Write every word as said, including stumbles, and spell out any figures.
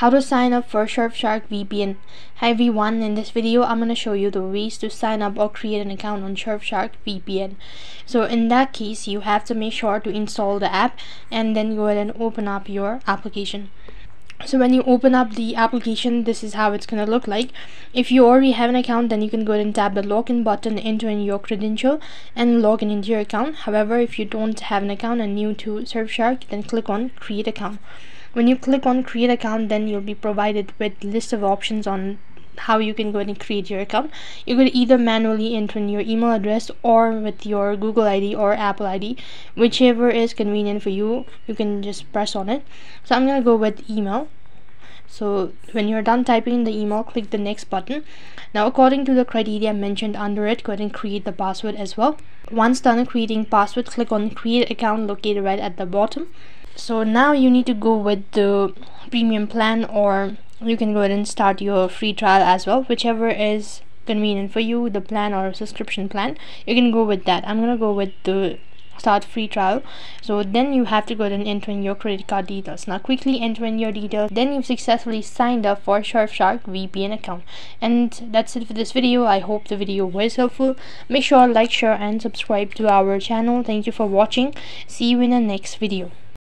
How to sign up for Surfshark V P N. Hi everyone, in this video I'm going to show you the ways to sign up or create an account on Surfshark V P N. So in that case, you have to make sure to install the app and then go ahead and open up your application. So when you open up the application, this is how it's going to look like. If you already have an account, then you can go ahead and tap the login button, enter in your credential and login into your account. However, if you don't have an account and new to Surfshark, then click on create account. When you click on create account, then you'll be provided with list of options on how you can go ahead and create your account. You could either manually enter in your email address or with your Google I D or Apple I D, whichever is convenient for you. You can just press on it. So I'm gonna go with email. So when you're done typing in the email, click the next button. Now, according to the criteria mentioned under it, go ahead and create the password as well. Once done creating password, click on create account located right at the bottom. So now you need to go with the premium plan, or you can go ahead and start your free trial as well, whichever is convenient for you, the plan or subscription plan. You can go with that. I'm gonna go with the start free trial. So then you have to go ahead and enter in your credit card details. Now quickly enter in your details. Then you've successfully signed up for Surfshark V P N account. And that's it for this video. I hope the video was helpful. Make sure to like, share and subscribe to our channel. Thank you for watching. See you in the next video.